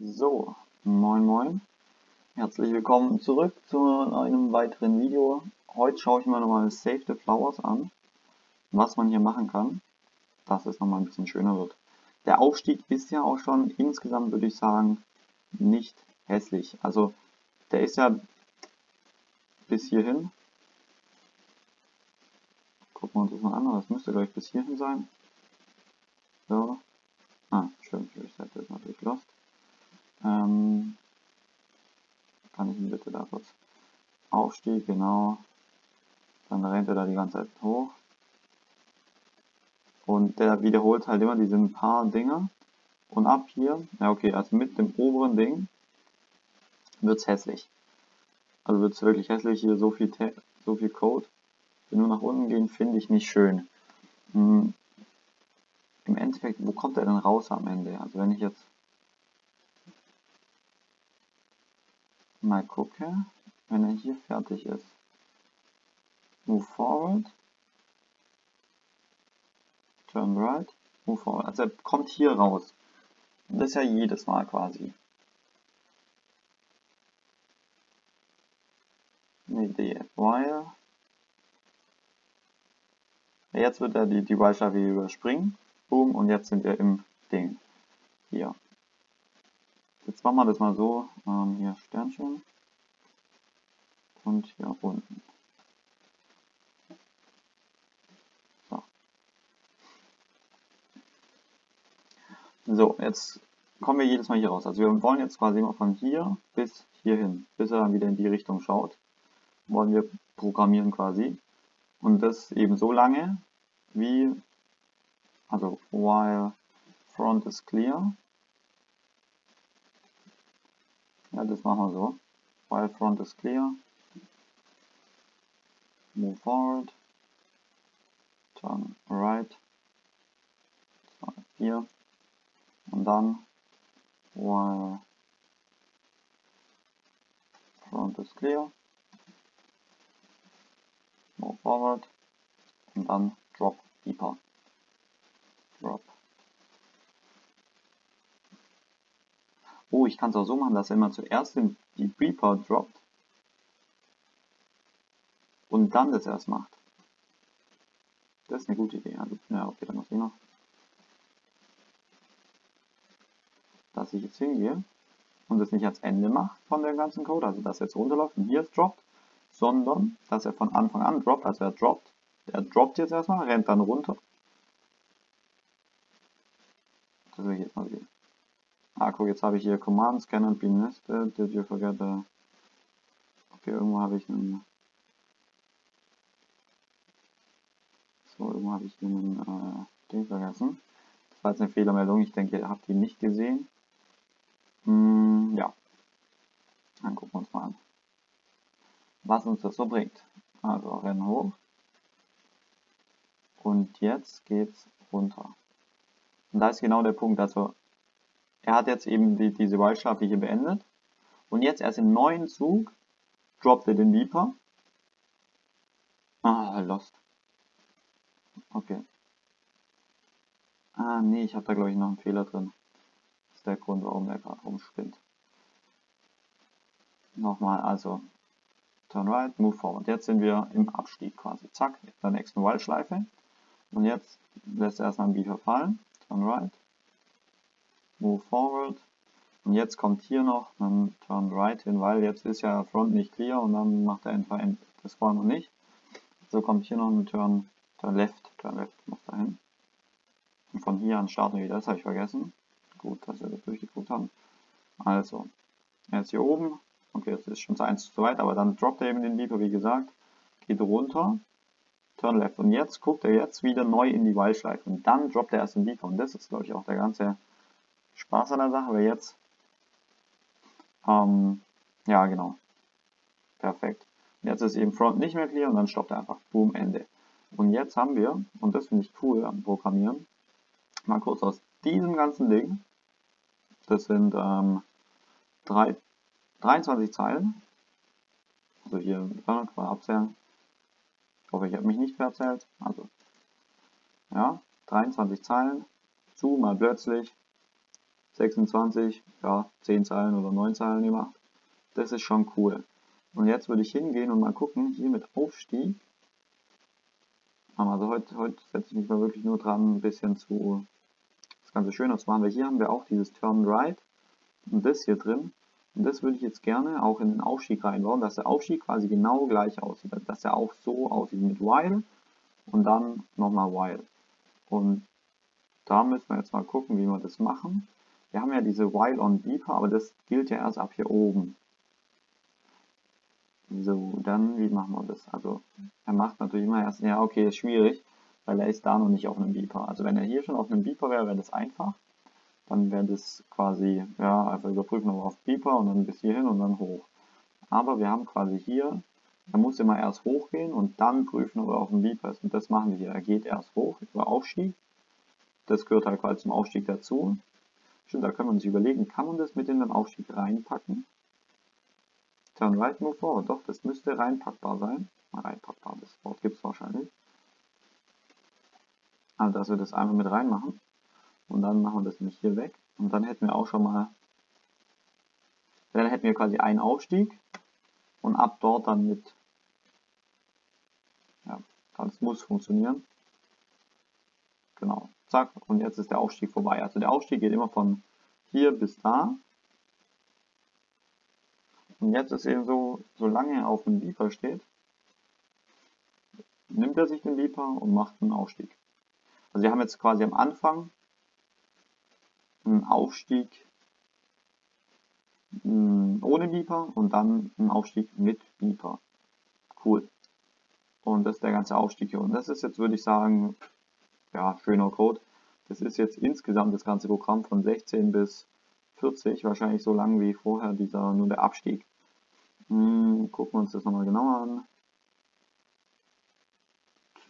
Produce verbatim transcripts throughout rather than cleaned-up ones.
So, moin moin, herzlich willkommen zurück zu einem weiteren Video. Heute schaue ich mir nochmal Save the Flowers an, was man hier machen kann, dass es nochmal ein bisschen schöner wird. Der Aufstieg ist ja auch schon insgesamt, würde ich sagen, nicht hässlich. Also der ist ja bis hierhin. Gucken wir uns das mal an, das müsste gleich bis hierhin sein. So, ah, schön, ich hätte das natürlich lost. Ähm, kann ich ihn bitte da kurz Aufstieg, genau, dann rennt er da die ganze Zeit hoch und der wiederholt halt immer diese paar Dinge und ab hier, ja okay, also mit dem oberen Ding wird's hässlich, also wird's wirklich hässlich, hier so viel, Te so viel Code, wenn nur nach unten gehen, finde ich nicht schön. Hm. Im Endeffekt, wo kommt er denn raus am Ende, also wenn ich jetzt mal gucke, wenn er hier fertig ist. Move forward. Turn right. Move forward. Also er kommt hier raus. Das ist ja jedes Mal quasi. Ne, die While. Jetzt wird er die, die While-Schleife überspringen. Boom. Und jetzt sind wir im Ding. Hier. Jetzt machen wir das mal so, ähm, hier Sternchen und hier unten. So. So, jetzt kommen wir jedes Mal hier raus. Also wir wollen jetzt quasi immer von hier bis hierhin, bis er dann wieder in die Richtung schaut, wollen wir programmieren quasi. Und das eben so lange wie, also while front is clear. Ja, das machen wir so. While front is clear. Move forward. Turn right. So, hier. Und dann while front is clear. Move forward. Und dann drop deeper. Drop. Oh, ich kann es auch so machen, dass er immer zuerst den, die Reaper droppt und dann das erst macht. Das ist eine gute Idee. Also, ja, okay, dann muss ich noch. Dass ich jetzt hingehe und das nicht als Ende mache von dem ganzen Code, also dass er jetzt runterläuft und hier droppt, sondern dass er von Anfang an droppt, also er droppt, er droppt jetzt erstmal, rennt dann runter. Das will ich jetzt mal sehen. Ah, guck, jetzt habe ich hier Commands cannot be nested, did you forget the... Okay, irgendwo habe ich einen... So, irgendwo habe ich einen äh, Ding vergessen. Das war jetzt eine Fehlermeldung, ich denke, ihr habt die nicht gesehen. Hm, ja. Dann gucken wir uns mal an, was uns das so bringt. Also, rennen hoch. Und jetzt geht's runter. Und da ist genau der Punkt, also... Er hat jetzt eben die, diese While-Schleife hier beendet und jetzt erst im neuen Zug droppt er den Reaper. Ah, lost. Okay. Ah, nee, ich habe da glaube ich noch einen Fehler drin. Das ist der Grund, warum er gerade rumspinnt. Nochmal, also turn right, move forward. Jetzt sind wir im Abstieg quasi. Zack, in der nächsten While-Schleife. Und jetzt lässt er erstmal den Reaper fallen. Turn right. Move forward und jetzt kommt hier noch ein Turn right hin, weil jetzt ist ja Front nicht clear und dann macht er einfach End. Das wollen wir nicht. So kommt hier noch ein Turn, Turn left, Turn left muss da hin. Und von hier an starten wir wieder, das habe ich vergessen. Gut, dass wir das durchgeguckt haben. Also, jetzt hier oben, okay, jetzt ist schon zu eins zu weit, aber dann droppt er eben den Reaper, wie gesagt, geht runter, Turn left und jetzt guckt er jetzt wieder neu in die While-Schleife und dann droppt er erst den Reaper und das ist glaube ich auch der ganze Spaß an der Sache, aber jetzt, ähm, ja genau, perfekt. Und jetzt ist eben Front nicht mehr clear und dann stoppt er einfach, boom, Ende. Und jetzt haben wir, und das finde ich cool am Programmieren, mal kurz aus diesem ganzen Ding, das sind ähm, drei, dreiundzwanzig Zeilen, also hier kann man abzählen, ich hoffe, ich habe mich nicht verzählt, also, ja, dreiundzwanzig Zeilen, zu mal plötzlich, sechsundzwanzig, ja, zehn Zeilen oder neun Zeilen gemacht. Das ist schon cool. Und jetzt würde ich hingehen und mal gucken, hier mit Aufstieg. Also heute, heute setze ich mich mal wirklich nur dran, ein bisschen zu das Ganze schöner zu machen, weil hier haben wir auch dieses Turn Right und das hier drin. Und das würde ich jetzt gerne auch in den Aufstieg reinbauen, dass der Aufstieg quasi genau gleich aussieht. Dass er auch so aussieht mit While und dann nochmal While. Und da müssen wir jetzt mal gucken, wie wir das machen. Wir haben ja diese While on Beeper, aber das gilt ja erst ab hier oben. So, dann, wie machen wir das? Also, er macht natürlich immer erst, ja okay, ist schwierig, weil er ist da noch nicht auf einem Beeper. Also wenn er hier schon auf einem Beeper wäre, wäre das einfach. Dann wäre das quasi, ja, einfach überprüfen, ob er auf Beeper und dann bis hierhin und dann hoch. Aber wir haben quasi hier, er muss immer erst hochgehen und dann prüfen, ob er auf dem Beeper ist. Und das machen wir hier. Er geht erst hoch über Aufstieg. Das gehört halt quasi zum Aufstieg dazu. Stimmt, da können wir uns überlegen, kann man das mit in den Aufstieg reinpacken? Turn right, move forward. Doch, das müsste reinpackbar sein. Reinpackbar, das Wort gibt es wahrscheinlich. Also, dass wir das einfach mit reinmachen. Und dann machen wir das nicht hier weg. Und dann hätten wir auch schon mal, dann hätten wir quasi einen Aufstieg. Und ab dort dann mit, ja, das muss funktionieren. Genau, zack. Und jetzt ist der Aufstieg vorbei. Also der Aufstieg geht immer von hier bis da. Und jetzt ist eben so, solange er auf dem Beeper steht, nimmt er sich den Beeper und macht einen Aufstieg. Also wir haben jetzt quasi am Anfang einen Aufstieg ohne Beeper und dann einen Aufstieg mit Beeper. Cool. Und das ist der ganze Aufstieg hier. Und das ist jetzt, würde ich sagen, ja, schöner Code. Das ist jetzt insgesamt das ganze Programm von sechzehn bis vierzig, wahrscheinlich so lang wie vorher dieser, nur der Abstieg. Hm, gucken wir uns das nochmal genauer an.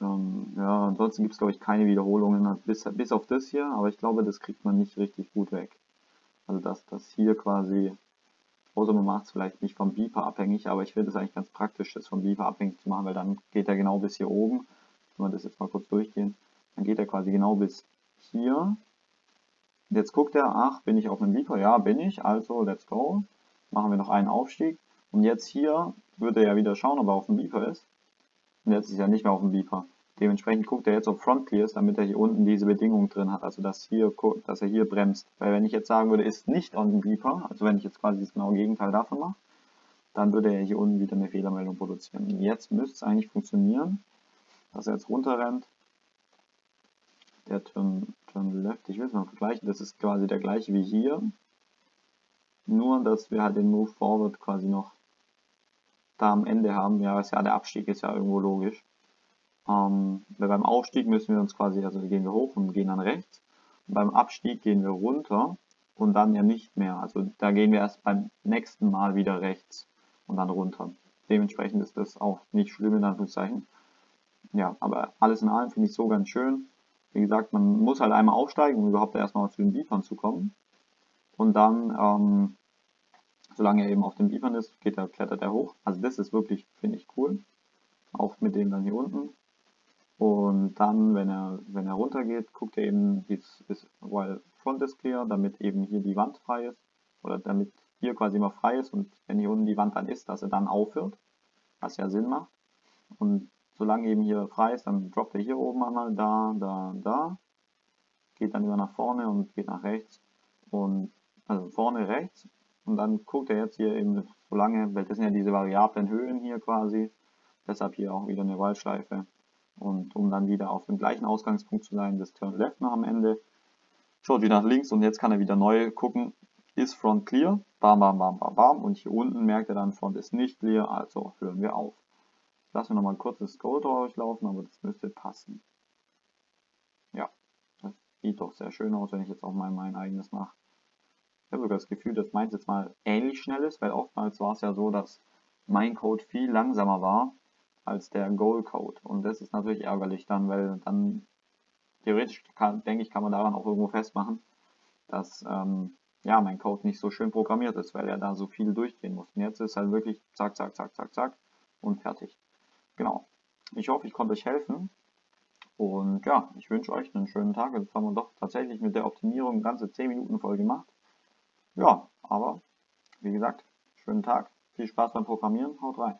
Ähm, ja, ansonsten gibt es, glaube ich, keine Wiederholungen bis, bis auf das hier, aber ich glaube, das kriegt man nicht richtig gut weg. Also dass das hier quasi, außer man macht es vielleicht nicht vom Beeper abhängig, aber ich finde es eigentlich ganz praktisch, das vom Beeper abhängig zu machen, weil dann geht er genau bis hier oben. Wenn wir das jetzt mal kurz durchgehen, dann geht er quasi genau bis hier. Jetzt guckt er, ach, bin ich auf einem Beeper? Ja, bin ich, also let's go. Machen wir noch einen Aufstieg. Und jetzt hier würde er ja wieder schauen, ob er auf dem Beeper ist. Und jetzt ist er nicht mehr auf dem Beeper. Dementsprechend guckt er jetzt, ob Front Clear ist, damit er hier unten diese Bedingung drin hat. Also, dass, hier, dass er hier bremst. Weil wenn ich jetzt sagen würde, ist nicht auf dem Beeper, also wenn ich jetzt quasi das genaue Gegenteil davon mache, dann würde er hier unten wieder eine Fehlermeldung produzieren. Und jetzt müsste es eigentlich funktionieren, dass er jetzt runterrennt. Der Turn, Turn Left, ich will es mal vergleichen, das ist quasi der gleiche wie hier, nur dass wir halt den Move Forward quasi noch da am Ende haben, ja, ist ja der Abstieg ist ja irgendwo logisch, ähm, weil beim Aufstieg müssen wir uns quasi, also gehen wir hoch und gehen dann rechts, und beim Abstieg gehen wir runter und dann ja nicht mehr, also da gehen wir erst beim nächsten Mal wieder rechts und dann runter, dementsprechend ist das auch nicht schlimm in Anführungszeichen, ja, aber alles in allem finde ich so ganz schön. Wie gesagt, man muss halt einmal aufsteigen, um überhaupt erstmal zu den Beepern zu kommen. Und dann, ähm, solange er eben auf den Beepern ist, geht er, klettert er hoch. Also das ist wirklich, finde ich, cool. Auch mit dem dann hier unten. Und dann, wenn er, wenn er runter geht, guckt er eben, ist, ist, weil Front is clear, damit eben hier die Wand frei ist. Oder damit hier quasi immer frei ist. Und wenn hier unten die Wand dann ist, dass er dann aufhört. Was ja Sinn macht. Und solange eben hier frei ist, dann droppt er hier oben einmal, da, da, da. Geht dann über nach vorne und geht nach rechts. Und, also vorne, rechts. Und dann guckt er jetzt hier eben, solange, weil das sind ja diese variablen Höhen hier quasi. Deshalb hier auch wieder eine Wallschleife. Und um dann wieder auf dem gleichen Ausgangspunkt zu sein, das Turn Left noch am Ende. Schaut wieder nach links und jetzt kann er wieder neu gucken. Ist Front clear? Bam, bam, bam, bam, bam. Und hier unten merkt er dann, Front ist nicht clear, also hören wir auf. Lassen wir nochmal ein kurzes Code durchlaufen, aber das müsste passen. Ja, das sieht doch sehr schön aus, wenn ich jetzt auch mal mein eigenes mache. Ich habe sogar das Gefühl, dass meins jetzt mal ähnlich schnell ist, weil oftmals war es ja so, dass mein Code viel langsamer war als der Goal-Code. Und das ist natürlich ärgerlich dann, weil dann theoretisch, kann, denke ich, kann man daran auch irgendwo festmachen, dass ähm, ja, mein Code nicht so schön programmiert ist, weil er da so viel durchgehen muss. Und jetzt ist halt wirklich zack, zack, zack, zack, zack und fertig. Genau. Ich hoffe, ich konnte euch helfen. Und ja, ich wünsche euch einen schönen Tag. Jetzt haben wir doch tatsächlich mit der Optimierung ganze zehn Minuten voll gemacht. Ja, aber wie gesagt, schönen Tag, viel Spaß beim Programmieren, haut rein.